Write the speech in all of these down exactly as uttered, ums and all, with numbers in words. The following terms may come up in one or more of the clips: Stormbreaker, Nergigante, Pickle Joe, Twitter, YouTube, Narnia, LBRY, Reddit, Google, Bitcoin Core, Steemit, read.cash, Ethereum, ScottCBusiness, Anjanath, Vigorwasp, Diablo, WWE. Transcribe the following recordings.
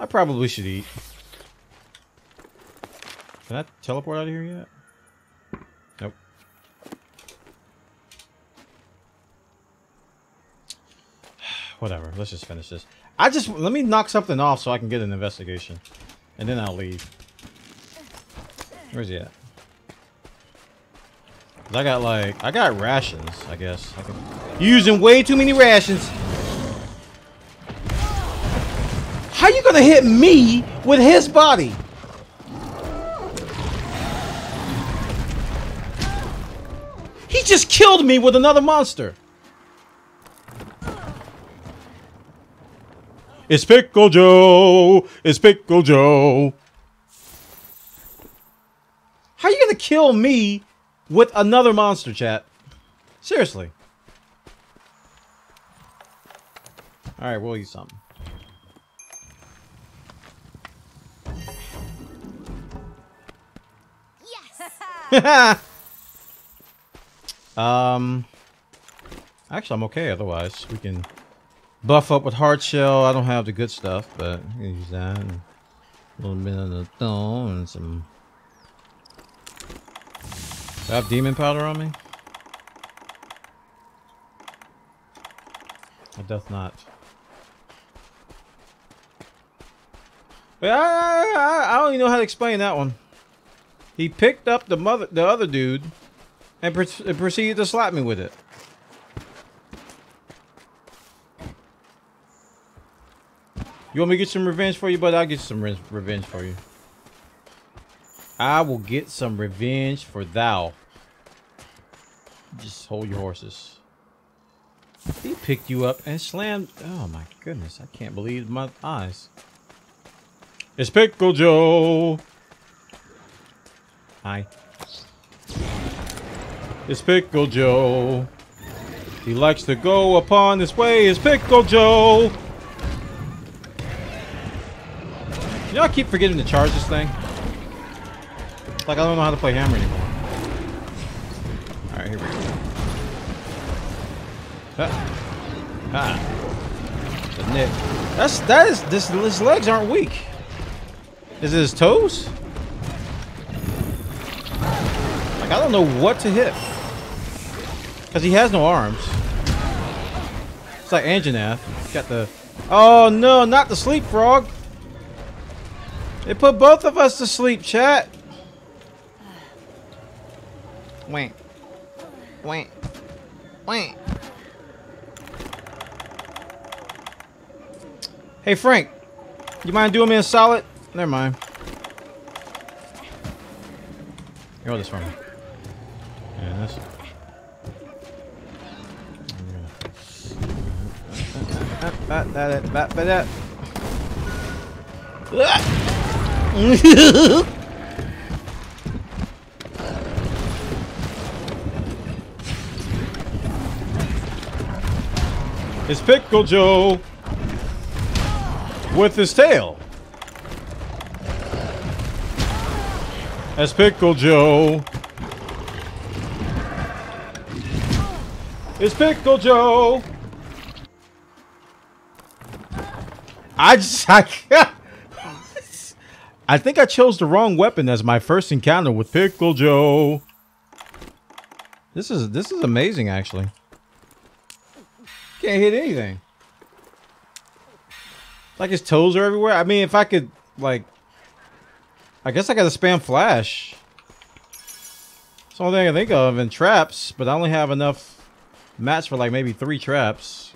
I probably should eat. Can I teleport out of here yet? Nope. Whatever. Let's just finish this. I just let me knock something off so I can get an investigation, and then I'll leave. Where's he at? I got like I got rations. I guess I can... You're using way too many rations. How you gonna hit me with his body? He just killed me with another monster. It's Pickle Joe. It's Pickle Joe. How you gonna kill me with another monster, chat? Seriously. All right, we'll eat something. Yes. Um, actually, I'm okay. Otherwise, we can buff up with hard shell. I don't have the good stuff, but I can use that. And a little bit of the thong and some. Do I have demon powder on me? It does not. But I, I, I don't even know how to explain that one. He picked up the mother, the other dude, and pre proceeded to slap me with it. You want me to get some revenge for you, bud? I'll get some re revenge for you. I will get some revenge for thou. Just hold your horses. He picked you up and slammed. Oh my goodness, I can't believe my eyes. It's Pickle Joe. Hi. It's Pickle Joe. He likes to go upon his way. It's Pickle Joe. You know, I keep forgetting to charge this thing. Like, I don't know how to play hammer anymore. Alright, here we go. Ah. Ah. The neck. That's, that is, this, his legs aren't weak. Is it his toes? Like, I don't know what to hit. Because he has no arms. It's like Anjanath. Got the... Oh, no, not the sleep frog. They put both of us to sleep, chat. Wait. Wait. Wait. Hey Frank, you mind doing me a solid? Never mind. You're all this for me. Yeah, that's. Bat that bat bat that. It's Pickle Joe with his tail. That's Pickle Joe. It's Pickle Joe. I just, I, I think I chose the wrong weapon as my first encounter with Pickle Joe. This is this is amazing, actually. Can't hit anything. Like his toes are everywhere. I mean, if I could, like, I guess I gotta spam flash. It's the only thing I can think of, and traps, but I only have enough mats for like maybe three traps.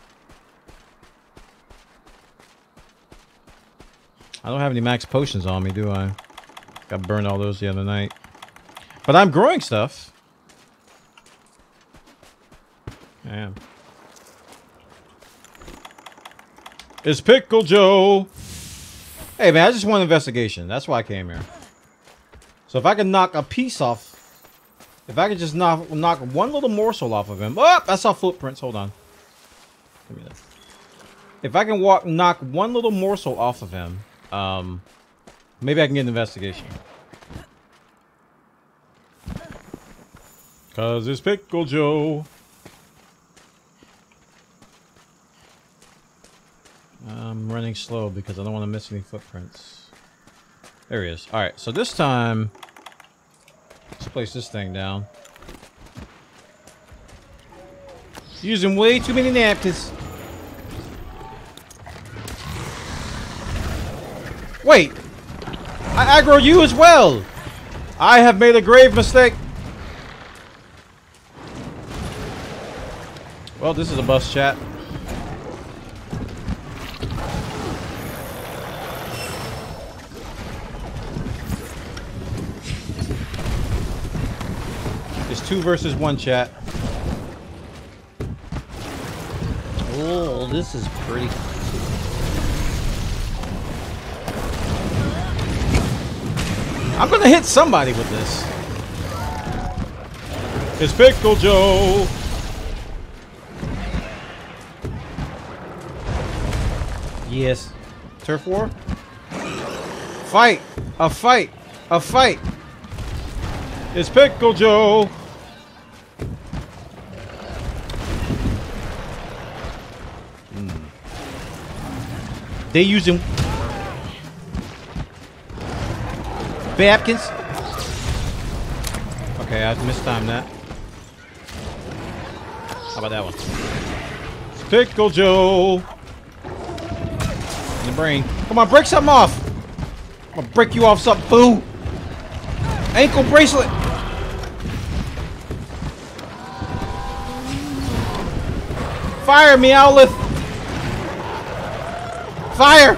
I don't have any max potions on me, do I? I burned all those the other night. But I'm growing stuff. I am. It's Pickle Joe. Hey man, I just want an investigation. That's why I came here. So if I can knock a piece off, if I could just knock knock one little morsel off of him. Oh, I saw footprints. Hold on. Give me that. If I can walk, knock one little morsel off of him, um, maybe I can get an investigation. Cause it's Pickle Joe. I'm running slow because I don't want to miss any footprints. There he is. Alright, so this time, let's place this thing down. Using way too many napkins. Wait! I aggro you as well! I have made a grave mistake! Well, this is a bust, chat. It's two versus one, chat. Oh, this is pretty. I'm gonna hit somebody with this. It's Pickle Joe. Yes. Turf war? Fight! A fight! A fight! It's Pickle Joe! Mm. They using Babkins? Okay, I mistimed that. How about that one? It's Pickle Joe! The brain. Come on, break something off. I'm gonna break you off something, boo. Ankle bracelet. Fire me, Owlith. Fire.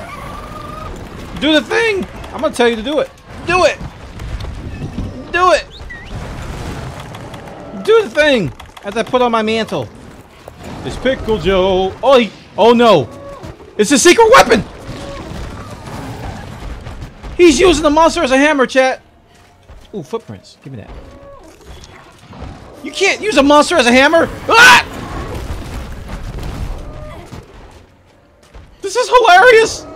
Do the thing. I'm gonna tell you to do it. Do it. Do it. Do the thing. As I put on my mantle. It's Pickle Joe. Oh, he, oh no. It's a secret weapon. He's using the monster as a hammer, chat. Ooh, footprints. Give me that. You can't use a monster as a hammer. Ah! This is hilarious.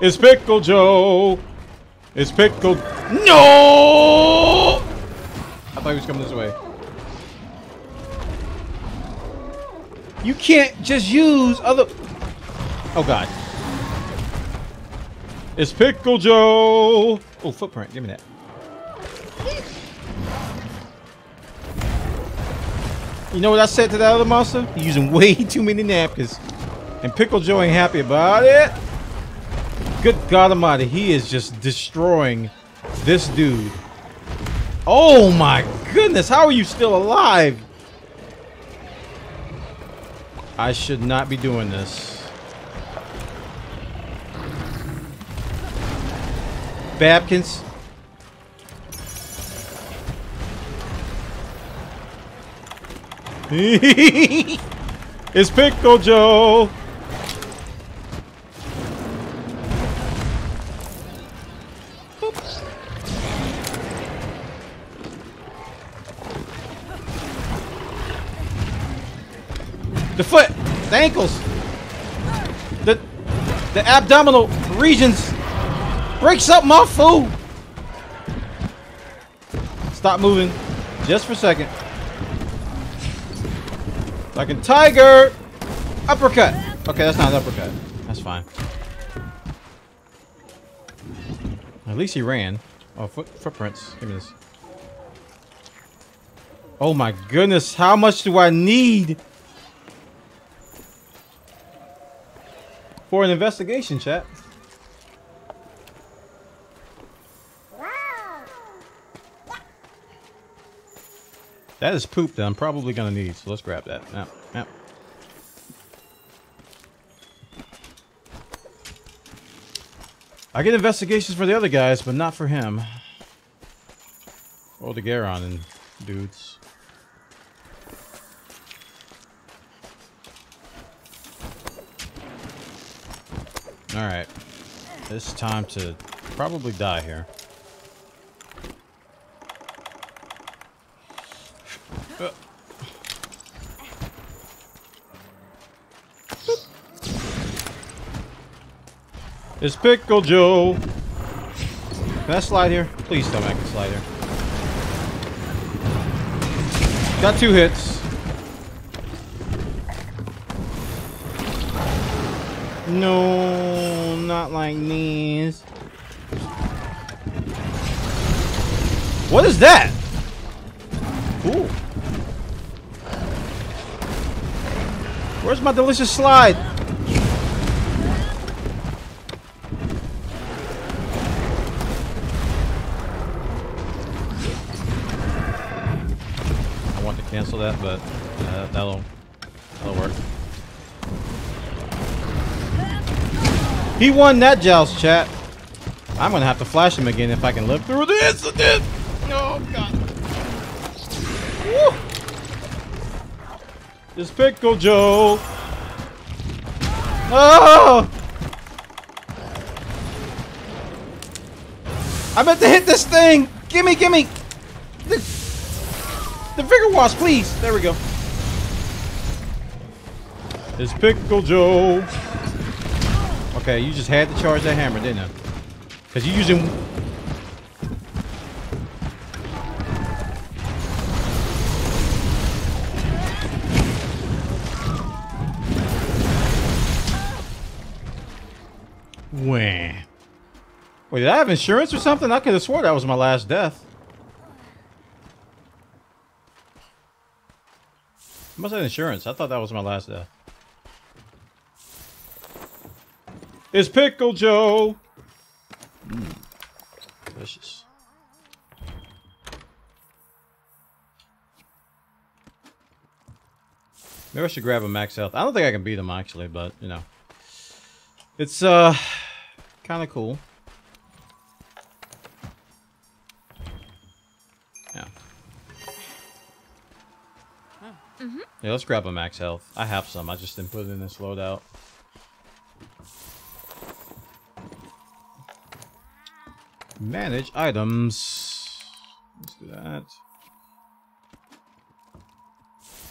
It's Pickle Joe. It's Pickle. No! I thought he was coming this way. You can't just use other. Oh god. It's Pickle Joe! Oh, footprint, give me that. You know what I said to that other monster? You're using way too many napkins. And Pickle Joe ain't happy about it. Good god almighty, he is just destroying this dude. Oh my goodness, how are you still alive? I should not be doing this. Babkins. It's Pickle Joe. Oops. The foot, the ankles, the the abdominal regions. Break something off, fool! Stop moving, just for a second. Like a tiger, uppercut. Okay, that's not an uppercut. That's fine. At least he ran. Oh, foot footprints. Give me this. Oh my goodness! How much do I need for an investigation, chat? That is poop that I'm probably gonna need, so let's grab that. Now, now. I get investigations for the other guys, but not for him. Roll the Garon and dudes. Alright. It's time to probably die here. Uh. It's Pickle Joe. Can I slide here? Please tell me I can slide here. Got two hits. No, not like these. What is that? Cool. Where's my delicious slide? I want to cancel that, but uh, that'll, that'll work. He won that joust, chat. I'm gonna have to flash him again if I can live through this. this. Oh god! Woo. This Pickle Joe. Oh! I meant to hit this thing. Gimme, gimme. The, the Vigorwasp, please. There we go. This Pickle Joe. Okay, you just had to charge that hammer, didn't you? Because you're using... Wah. Wait, did I have insurance or something? I could have sworn that was my last death. I must have insurance. I thought that was my last death. It's Pickle Joe. Mm, delicious. Maybe I should grab a max health. I don't think I can beat him actually, but you know, it's uh kind of cool. Yeah. Mm-hmm. Yeah. Let's grab a max health. I have some. I just didn't put it in this loadout. Manage items. Let's do that.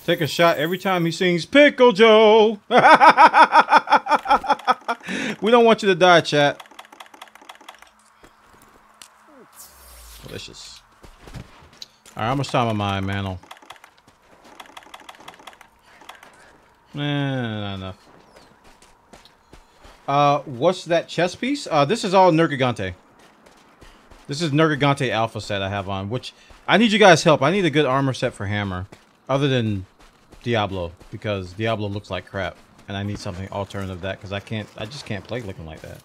Take a shot every time he sings Pickle Joe. We don't want you to die, chat. Delicious. Alright, how much time am I, Mantle? Eh, not enough. Uh, what's that chest piece? Uh, this is all Nergigante. This is Nergigante Alpha set I have on, which I need you guys' help. I need a good armor set for Hammer, other than Diablo, because Diablo looks like crap, and I need something alternative to that because I can't. I just can't play looking like that.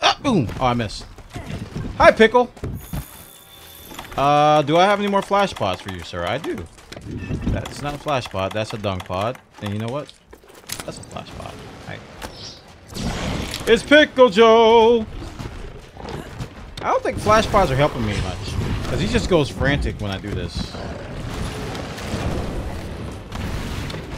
Ah, boom! Oh, I missed. Hi, Pickle. Uh, do I have any more flash pods for you, sir? I do. That's not a flash pod. That's a dung pod. And you know what? That's a flash pod. All right. It's Pickle Joe. I don't think flash pods are helping me much, because he just goes frantic when I do this.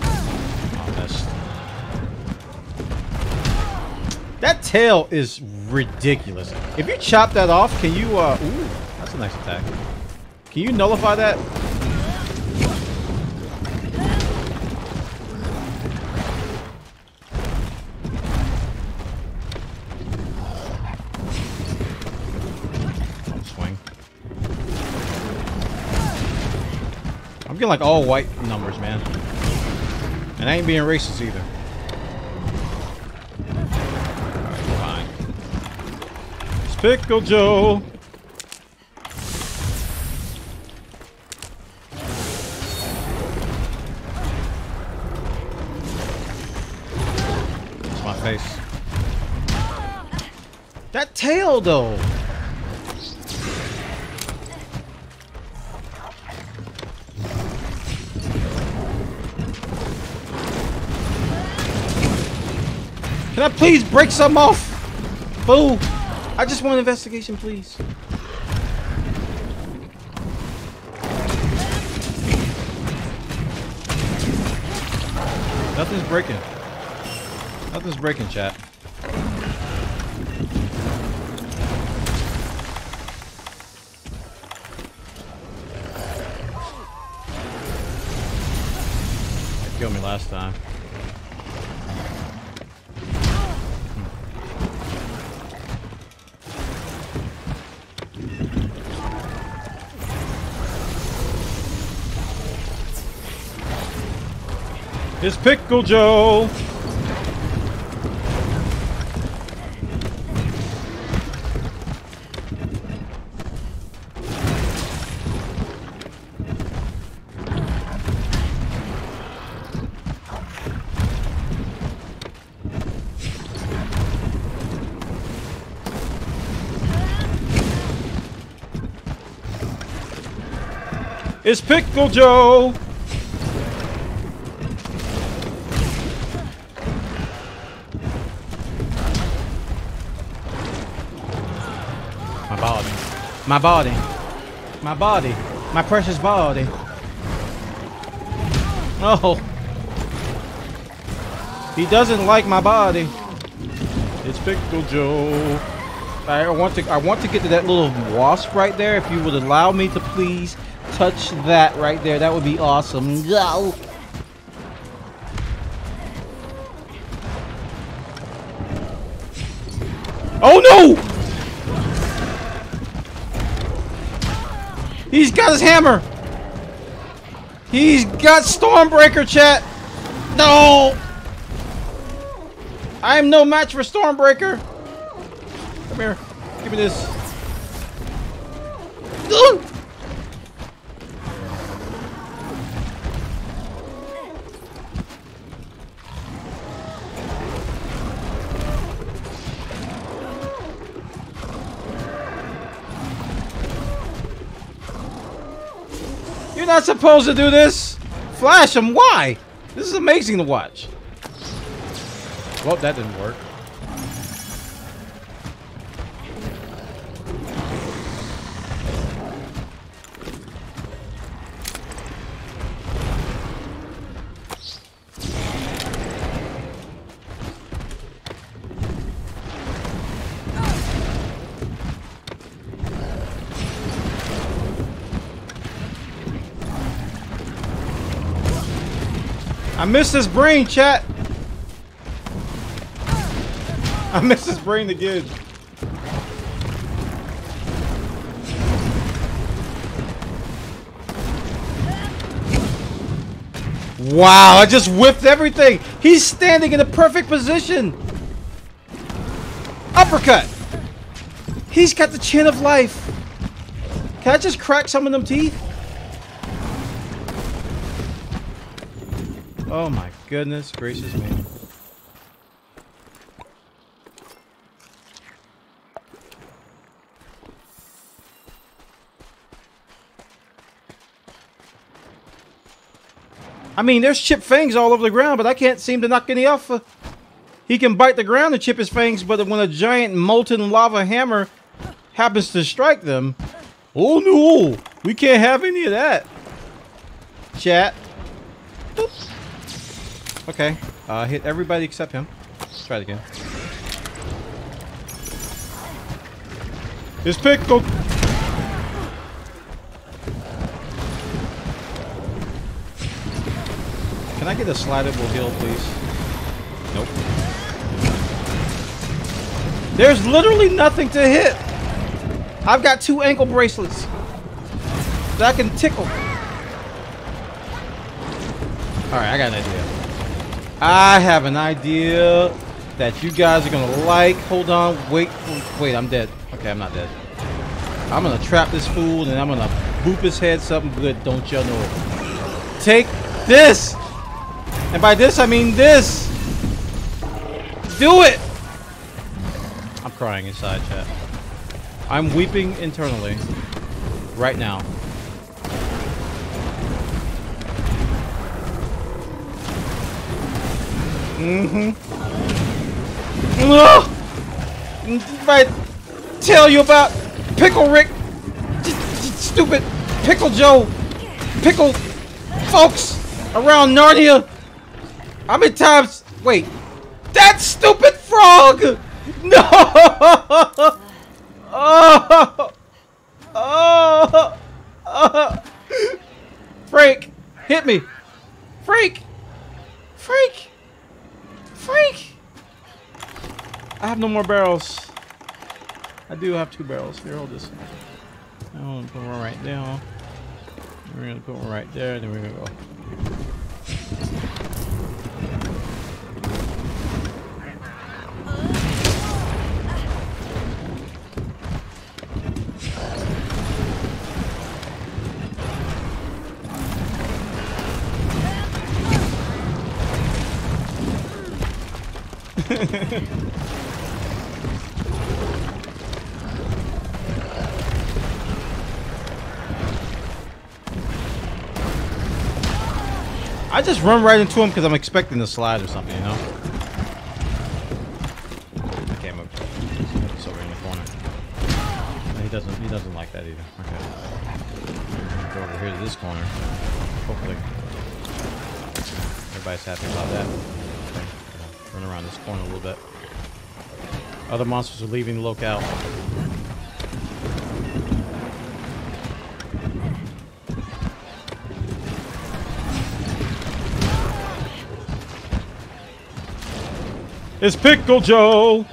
Oh, that's... That tail is ridiculous. If you chop that off, can you... Uh... Ooh, that's a nice attack. Can you nullify that? Getting like all white numbers, man, and I ain't being racist either. Alright, fine. It's Pickle Joe. That's my face. That tail though. Can I please break some off? Boo! I just want an investigation, please. Nothing's breaking. Nothing's breaking, chat. They killed me last time. It's Pickle Joe. is Pickle Joe! My body. My body. My body. My precious body. Oh. He doesn't like my body. It's Pickle Joe. I want to I want to get to that little wasp right there. If you would allow me to please touch that right there, that would be awesome. Go. Oh no! He's got his hammer! He's got Stormbreaker, chat! No! I am no match for Stormbreaker! Come here. Give me this. Ugh! You're not supposed to do this! Flash him, why? This is amazing to watch. Well, that didn't work. I missed his brain, chat. I missed his brain again. Wow, I just whiffed everything. He's standing in a perfect position. Uppercut. He's got the chin of life. Can I just crack some of them teeth? Oh my goodness gracious me. I mean, there's chipped fangs all over the ground, but I can't seem to knock any off. He can bite the ground and chip his fangs, but when a giant molten lava hammer happens to strike them, oh no, we can't have any of that. Chat. Oops. Okay, uh, hit everybody except him. Let's try it again. It's Pickle! Can I get a slidable heal, please? Nope. There's literally nothing to hit! I've got two ankle bracelets that I can tickle. Alright, I got an idea. I have an idea that you guys are gonna like. Hold on, wait, wait, I'm dead. Okay, I'm not dead. I'm gonna trap this fool and I'm gonna boop his head something good, don't y'all know it. Take this! And by this, I mean this! Do it! I'm crying inside, chat. I'm weeping internally right now. Mm-hmm. No! If I tell you about Pickle Rick, stupid Pickle Joe, Pickle folks around Narnia. How many times? Wait, that stupid frog! No! Oh! Oh! Oh! Frank, hit me! Frank! Frank! Freak! I have no more barrels. I do have two barrels. Here, hold this. I'm gonna put one right now. We're gonna put one right there, and then we're gonna I just run right into him because I'm expecting to slide or something, you know? I can't move. He's over in the corner. No, he doesn't, he doesn't like that either. Okay. Go over here to this corner. Hopefully. Everybody's happy about that. Okay. Run around this corner a little bit. Other monsters are leaving the locale. It's Pickle Joe!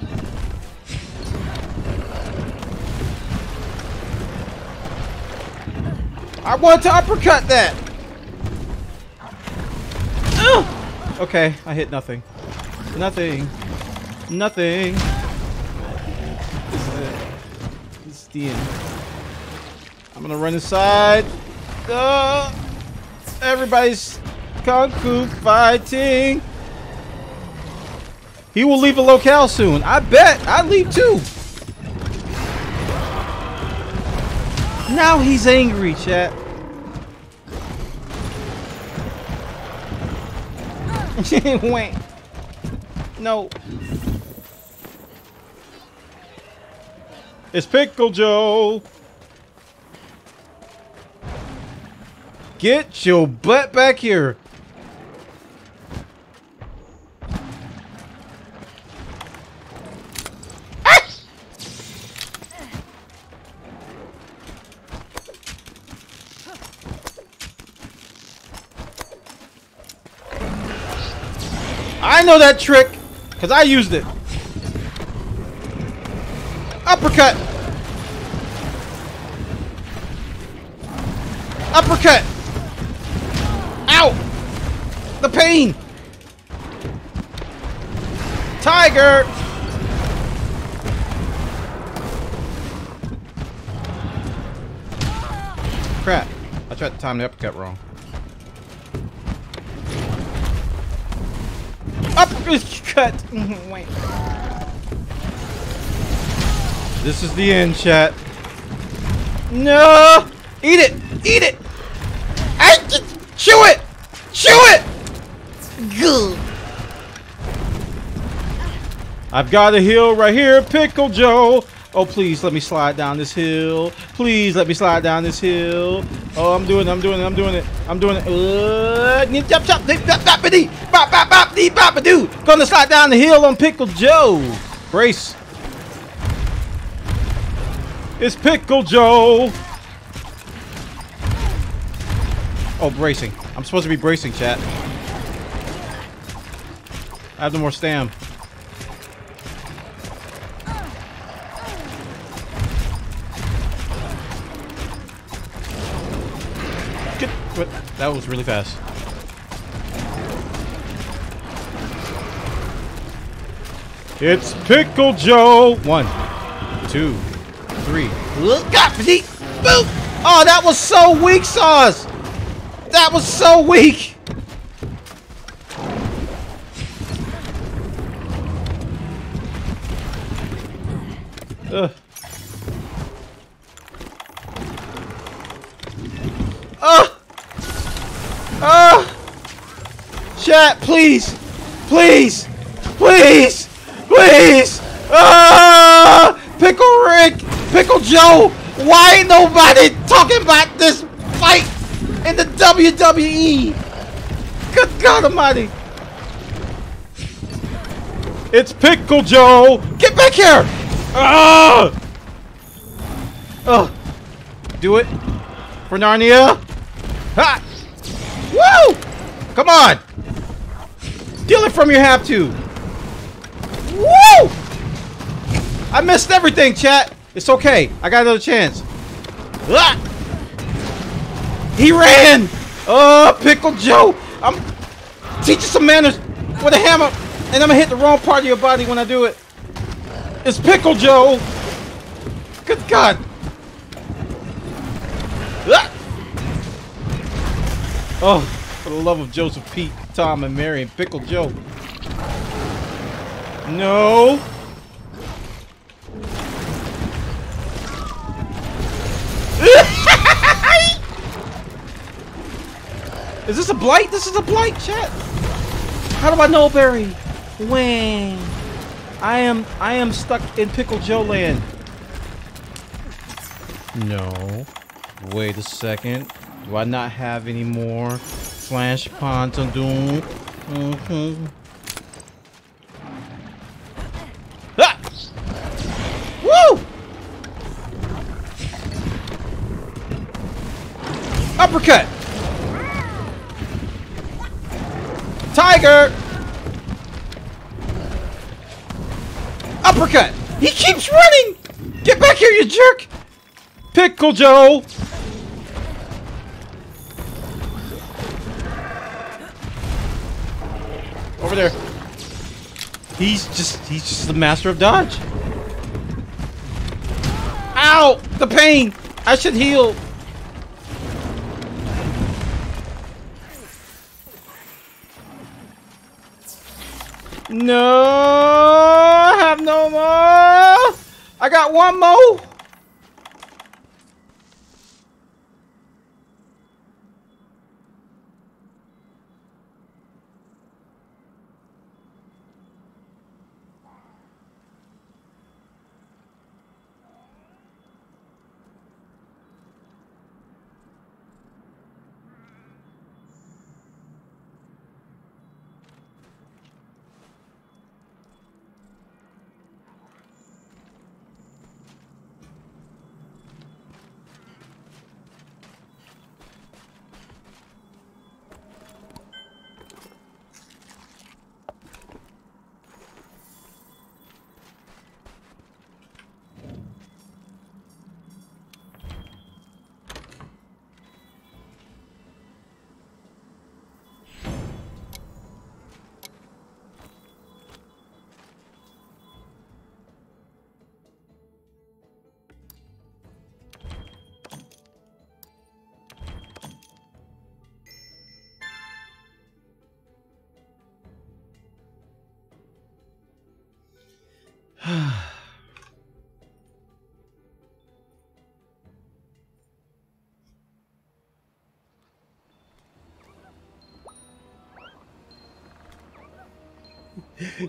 I want to uppercut that! Ugh. Okay, I hit nothing. Nothing. Nothing. This is it. This is the end. I'm gonna run inside. Uh, everybody's kung fu fighting. He will leave the locale soon. I bet. I leave too. Now he's angry, chat. Wait. No. It's Pickle Joe. Get your butt back here. I know that trick, because I used it. Uppercut. Uppercut. Ow. The pain. Tiger. Crap. I tried to time the uppercut wrong. Uppercut. Wait. This is the end, chat. No! Eat it! Eat it! I chew it! Chew it! Good. I've got a hill right here, Pickle Joe. Oh, please let me slide down this hill. Please let me slide down this hill. Oh, I'm doing it, I'm doing it, I'm doing it, I'm doing it. Uh, jump, jump, jump, jump, bop, bop, bop, bop, bop, dude. Gonna slide down the hill on Pickle Joe. Brace. It's Pickle Joe. Oh, bracing. I'm supposed to be bracing, chat. I have no more stam. But that was really fast. It's Pickle Joe. One, two, three. Look up, see? Boop! Oh, that was so weak, sauce. That was so weak. Ugh. Ugh. Ah! Uh, chat, please! Please! Please! Please! Ah! Uh, Pickle Rick! Pickle Joe! Why ain't nobody talking about this fight in the W W E? Good God Almighty! It's Pickle Joe! Get back here! Ah! Uh, oh! Uh, do it! For Narnia! Ha! Woo! Come on! Deal it from your have to! Woo! I missed everything, chat! It's okay. I got another chance. Ah! He ran! Oh, Pickle Joe! I'm teaching some manners with a hammer, and I'm gonna hit the wrong part of your body when I do it. It's Pickle Joe! Good God! Ah! Oh, for the love of Joseph, Pete, Tom, and Mary, and Pickle Joe. No. Is this a blight? This is a blight, chat. How do I know, Barry? When I am I am stuck in Pickle Joe land. No. Wait a second. Do I not have any more flash pond to do? Mm-hmm. Ah! Woo! Uppercut! Tiger! Uppercut! He keeps running! Get back here, you jerk! Pickle Joe! Over there. He's just, he's just the master of dodge. Ow! The pain! I should heal. No, I have no more. I got one more.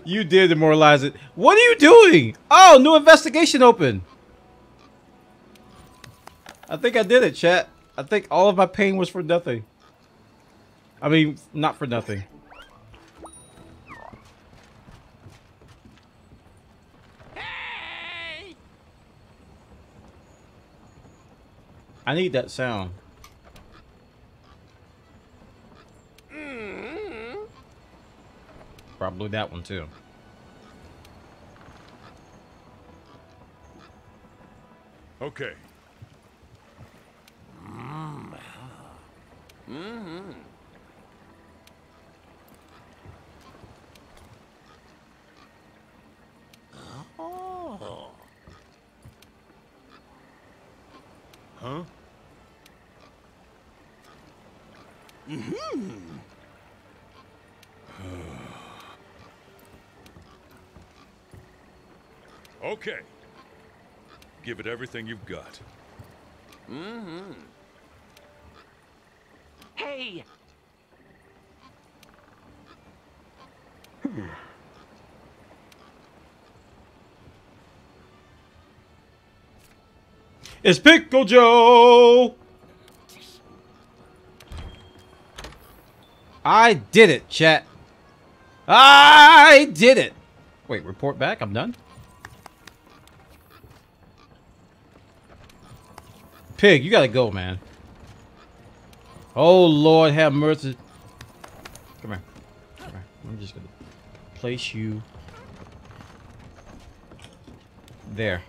You did demoralize it. What are you doing? Oh, new investigation open. I think I did it, chat. I think all of my pain was for nothing. I mean, not for nothing. Hey! I need that sound. Probably that one too. Okay. Mm-hmm. Mm-hmm. Oh. Huh? Mm-hmm. Okay. Give it everything you've got. Mm-hmm. Hey! It's Pickle Joe! I did it, chat. I did it! Wait, report back? I'm done? Pig, you gotta go, man. Oh, Lord, have mercy. Come here. Come here. I'm just gonna place you there.